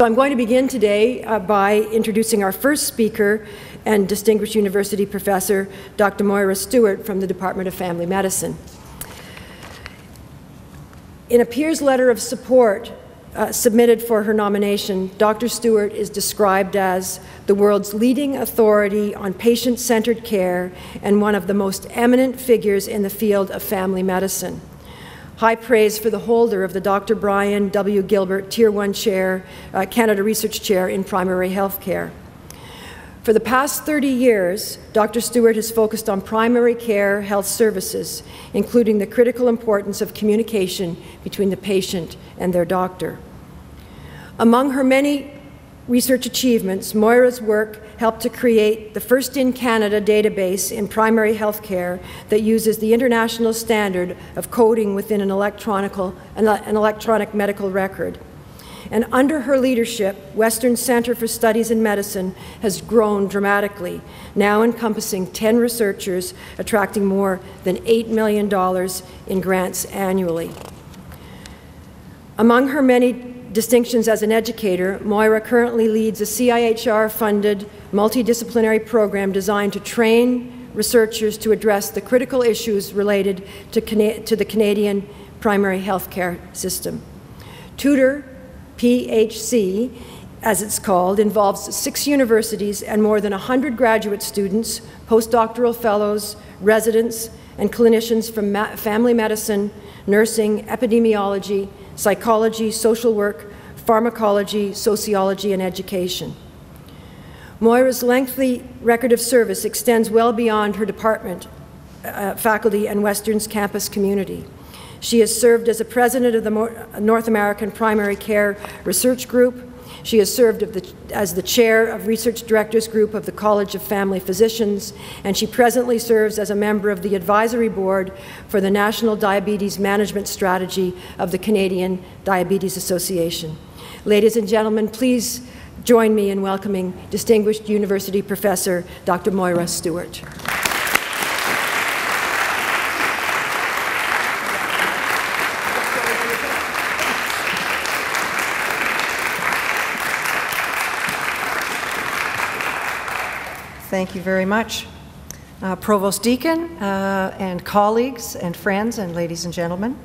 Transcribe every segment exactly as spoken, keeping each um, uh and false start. I'm going to begin today uh, by introducing our first speaker and distinguished university professor, Doctor Moira Stewart from the Department of Family Medicine. In a peer's letter of support uh, submitted for her nomination, Doctor Stewart is described as the world's leading authority on patient-centered care and one of the most eminent figures in the field of family medicine. High praise for the holder of the Doctor Brian W. Gilbert Tier one Chair, uh, Canada Research Chair in Primary Health Care. For the past thirty years, Doctor Stewart has focused on primary care health services, including the critical importance of communication between the patient and their doctor. Among her many research achievements, Moira's work helped to create the first in Canada database in primary health care that uses the international standard of coding within an, an electronic medical record. And under her leadership, Western Center for Studies in Medicine has grown dramatically, now encompassing ten researchers, attracting more than eight million dollars in grants annually. Among her many distinctions as an educator, Moira currently leads a C I H R-funded multidisciplinary program designed to train researchers to address the critical issues related to, Cana to the Canadian primary health care system. TUTOR P H C, as it's called, involves six universities and more than one hundred graduate students, postdoctoral fellows, residents, and clinicians from family medicine, nursing, epidemiology, psychology, social work, pharmacology, sociology, and education. Moira's lengthy record of service extends well beyond her department, uh, faculty, and Western's campus community. She has served as a president of the North American Primary Care Research Group. She has served of the, as the chair of Research Directors Group of the College of Family Physicians, and she presently serves as a member of the advisory board for the National Diabetes Management Strategy of the Canadian Diabetes Association. Ladies and gentlemen, please join me in welcoming distinguished university professor, Doctor Moira Stewart. Thank you very much. Uh, Provost Deacon uh, and colleagues and friends and ladies and gentlemen,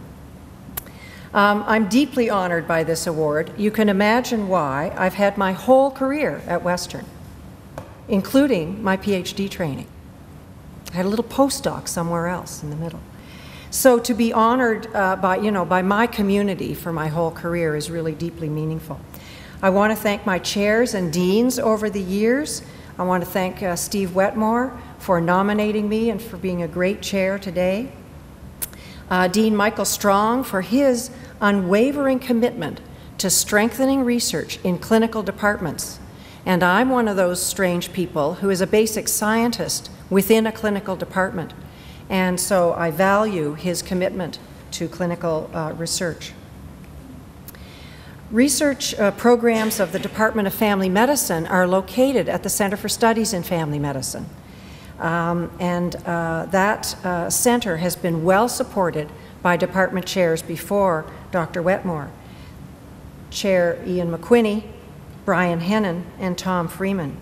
um, I'm deeply honored by this award. You can imagine why. I've had my whole career at Western, including my PhD training. I had a little postdoc somewhere else in the middle. So to be honored uh, by, you know, by my community for my whole career is really deeply meaningful. I want to thank my chairs and deans over the years. I want to thank uh, Steve Wetmore for nominating me and for being a great chair today. Uh, Dean Michael Strong for his unwavering commitment to strengthening research in clinical departments. And I'm one of those strange people who is a basic scientist within a clinical department. And so I value his commitment to clinical uh, research. Research uh, programs of the Department of Family Medicine are located at the Centre for Studies in Family Medicine. Um, and uh, that uh, center has been well supported by department chairs before Doctor Wetmore, Chair Ian McQuinney, Brian Hennen, and Tom Freeman.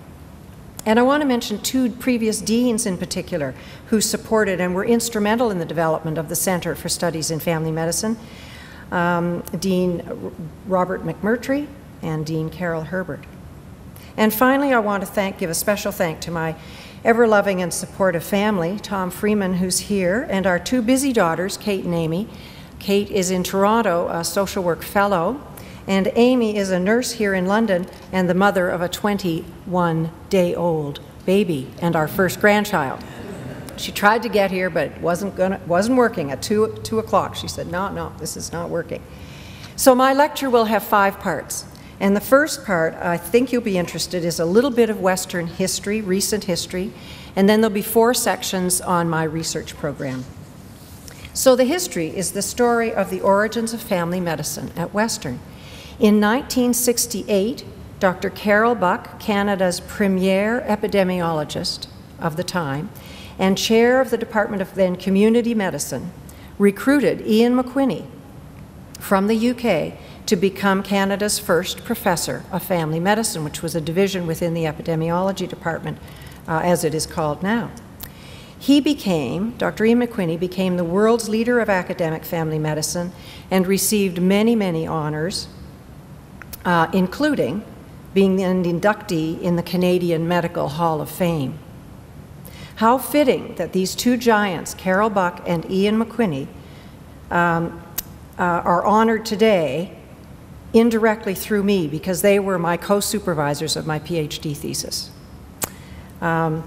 And I want to mention two previous deans in particular who supported and were instrumental in the development of the Centre for Studies in Family Medicine. Um, Dean Robert McMurtry and Dean Carol Herbert. And finally, I want to thank, give a special thank to my ever-loving and supportive family, Tom Freeman, who's here, and our two busy daughters, Kate and Amy. Kate is in Toronto, a social work fellow, and Amy is a nurse here in London and the mother of a twenty-one-day-old baby and our first grandchild. She tried to get here, but it wasn't, gonna, wasn't working. At two, two o'clock, she said, no, no, this is not working. So my lecture will have five parts. And the first part, I think you'll be interested, is a little bit of Western history, recent history. And then there'll be four sections on my research program. So the history is the story of the origins of family medicine at Western. In nineteen sixty-eight, Doctor Carol Buck, Canada's premier epidemiologist of the time, and chair of the Department of then Community Medicine, recruited Ian McQuinney from the U K to become Canada's first professor of family medicine, which was a division within the epidemiology department, uh, as it is called now. He became, Doctor Ian McQuinney, became the world's leader of academic family medicine and received many, many honors, uh, including being an inductee in the Canadian Medical Hall of Fame. How fitting that these two giants, Carol Buck and Ian McQuinney, um, uh, are honored today indirectly through me, because they were my co-supervisors of my PhD thesis. Um,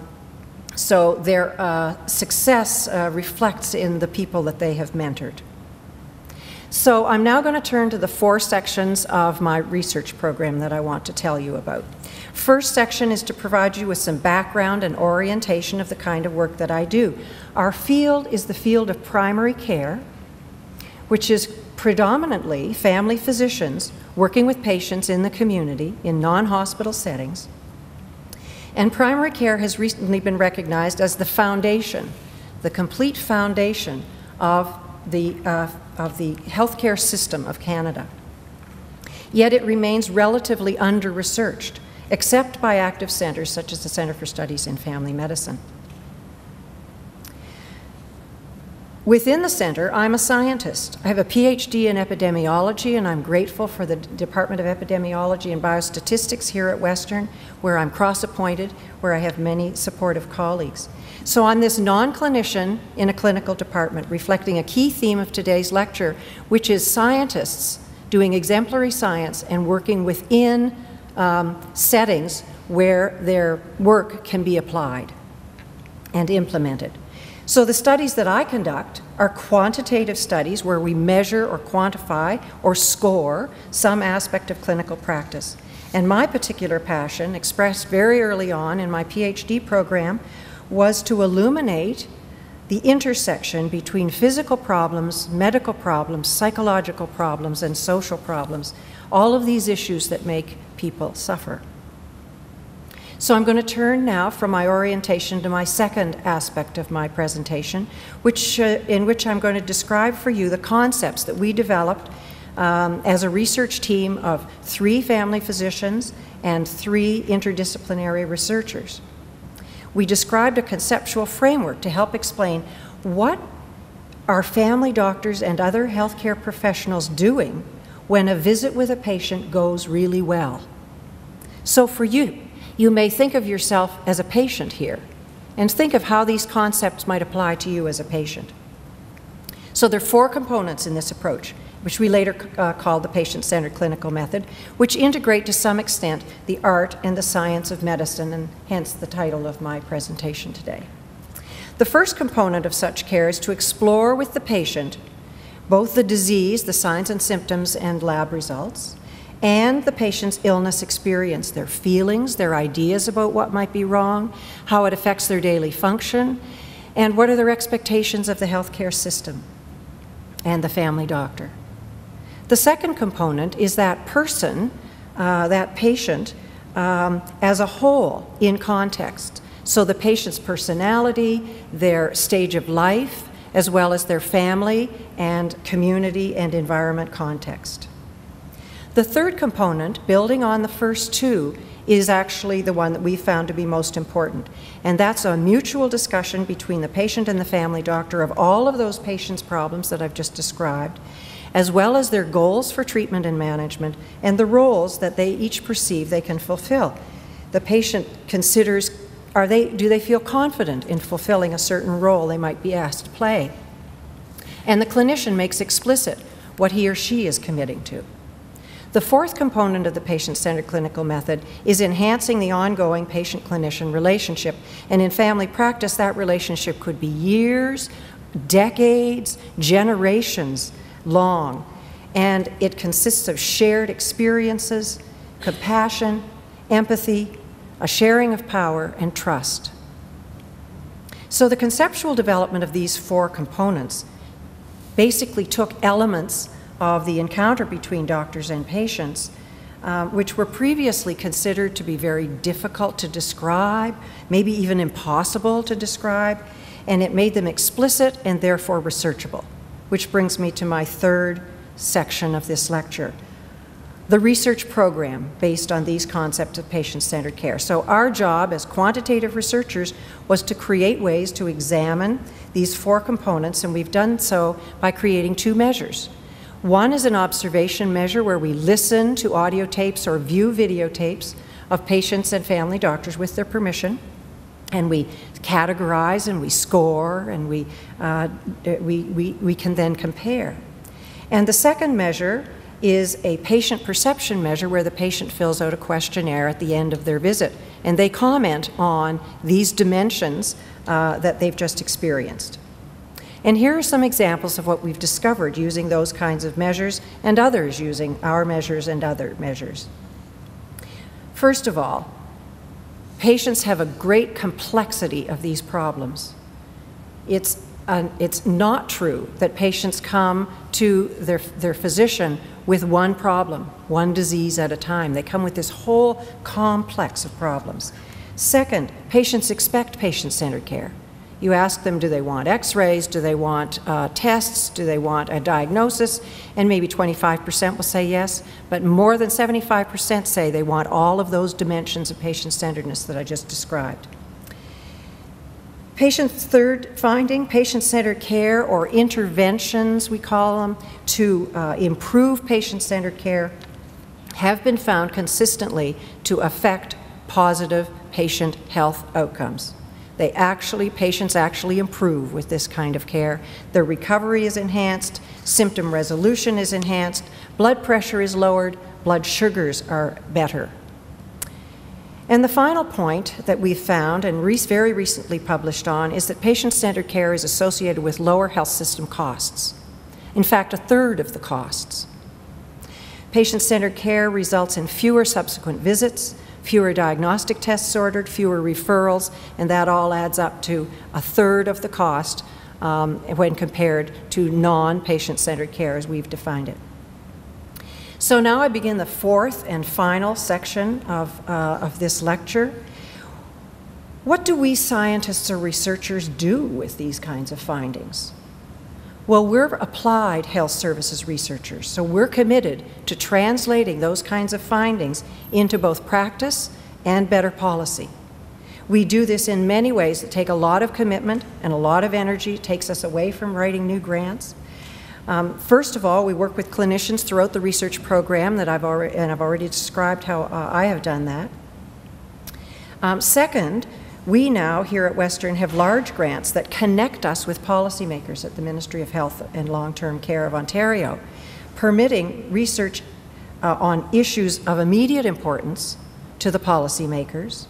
So their uh, success uh, reflects in the people that they have mentored. So I'm now going to turn to the four sections of my research program that I want to tell you about. First section is to provide you with some background and orientation of the kind of work that I do. Our field is the field of primary care, which is predominantly family physicians working with patients in the community in non-hospital settings. And primary care has recently been recognized as the foundation, the complete foundation of the, uh, of the healthcare system of Canada. Yet it remains relatively under-researched, except by active centers such as the Centre for Studies in Family Medicine. Within the center, I'm a scientist. I have a PhD in epidemiology, and I'm grateful for the Department of Epidemiology and Biostatistics here at Western, where I'm cross-appointed, where I have many supportive colleagues. So I'm this non-clinician in a clinical department, reflecting a key theme of today's lecture, which is scientists doing exemplary science and working within um, settings where their work can be applied and implemented. So the studies that I conduct are quantitative studies where we measure or quantify or score some aspect of clinical practice. And my particular passion, expressed very early on in my PhD program, was to illuminate the intersection between physical problems, medical problems, psychological problems, and social problems, all of these issues that make people suffer. So I'm going to turn now from my orientation to my second aspect of my presentation, which, uh, in which I'm going to describe for you the concepts that we developed um, as a research team of three family physicians and three interdisciplinary researchers. We described a conceptual framework to help explain what are family doctors and other healthcare professionals doing when a visit with a patient goes really well. So for you, you may think of yourself as a patient here, and think of how these concepts might apply to you as a patient. So there are four components in this approach, which we later uh, called the patient-centered clinical method, which integrate to some extent the art and the science of medicine, and hence the title of my presentation today. The first component of such care is to explore with the patient both the disease, the signs and symptoms, and lab results, and the patient's illness experience, their feelings, their ideas about what might be wrong, how it affects their daily function, and what are their expectations of the healthcare system and the family doctor. The second component is that person, uh, that patient, um, as a whole in context. So the patient's personality, their stage of life, as well as their family and community and environment context. The third component, building on the first two, is actually the one that we found to be most important. And that's a mutual discussion between the patient and the family doctor of all of those patients' problems that I've just described, as well as their goals for treatment and management and the roles that they each perceive they can fulfill. The patient considers, are they, do they feel confident in fulfilling a certain role they might be asked to play? And the clinician makes explicit what he or she is committing to. The fourth component of the patient-centered clinical method is enhancing the ongoing patient-clinician relationship. And in family practice, that relationship could be years, decades, generations long. And it consists of shared experiences, compassion, empathy, a sharing of power, and trust. So the conceptual development of these four components basically took elements of the encounter between doctors and patients, uh, which were previously considered to be very difficult to describe, maybe even impossible to describe, and it made them explicit and therefore researchable, which brings me to my third section of this lecture, the research program based on these concepts of patient-centered care. So our job as quantitative researchers was to create ways to examine these four components, and we've done so by creating two measures. One is an observation measure where we listen to audio tapes or view videotapes of patients and family doctors with their permission, and we categorize and we score, and we, uh, we, we, we can then compare. And the second measure is a patient perception measure where the patient fills out a questionnaire at the end of their visit, and they comment on these dimensions uh, that they've just experienced. And here are some examples of what we've discovered using those kinds of measures and others using our measures and other measures. First of all, patients have a great complexity of these problems. It's, uh, it's not true that patients come to their, their physician with one problem, one disease at a time. They come with this whole complex of problems. Second, patients expect patient-centered care. You ask them, do they want x-rays, do they want uh, tests, do they want a diagnosis, and maybe twenty-five percent will say yes, but more than seventy-five percent say they want all of those dimensions of patient-centeredness that I just described. Patients' third finding, patient-centered care or interventions, we call them, to uh, improve patient-centered care have been found consistently to affect positive patient health outcomes. They actually, patients actually improve with this kind of care. Their recovery is enhanced, symptom resolution is enhanced, blood pressure is lowered, blood sugars are better. And the final point that we found and very recently published on is that patient-centered care is associated with lower health system costs. In fact, a third of the costs. Patient-centered care results in fewer subsequent visits, fewer diagnostic tests ordered, fewer referrals, and that all adds up to a third of the cost um, when compared to non-patient-centered care as we've defined it. So now I begin the fourth and final section of, uh, of this lecture. What do we scientists or researchers do with these kinds of findings? Well, we're applied health services researchers, so we're committed to translating those kinds of findings into both practice and better policy. We do this in many ways that take a lot of commitment and a lot of energy. It takes us away from writing new grants. Um, first of all, we work with clinicians throughout the research program that I've already, and I've already described how uh, I have done that. Um, second, we now here at Western have large grants that connect us with policymakers at the Ministry of Health and Long-Term Care of Ontario, permitting research uh, on issues of immediate importance to the policymakers.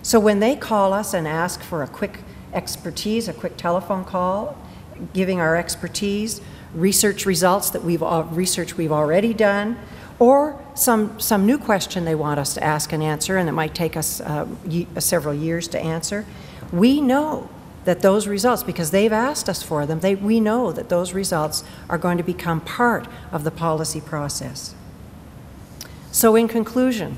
So when they call us and ask for a quick expertise, a quick telephone call, giving our expertise, research results that we've uh, research we've already done, or some some new question they want us to ask and answer, and it might take us uh, ye several years to answer. We know that those results, because they've asked us for them, they we know that those results are going to become part of the policy process. So in conclusion,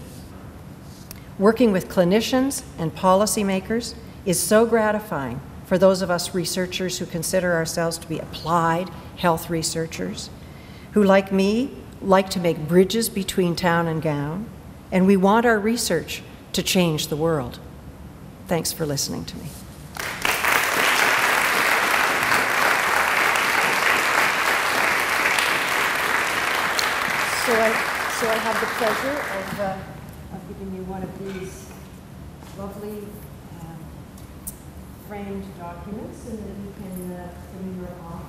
working with clinicians and policymakers is so gratifying for those of us researchers who consider ourselves to be applied health researchers, who, like me, like to make bridges between town and gown, and we want our research to change the world. Thanks for listening to me. So I, so I have the pleasure of, uh, of giving you one of these lovely framed documents, and then you can uh, send your own.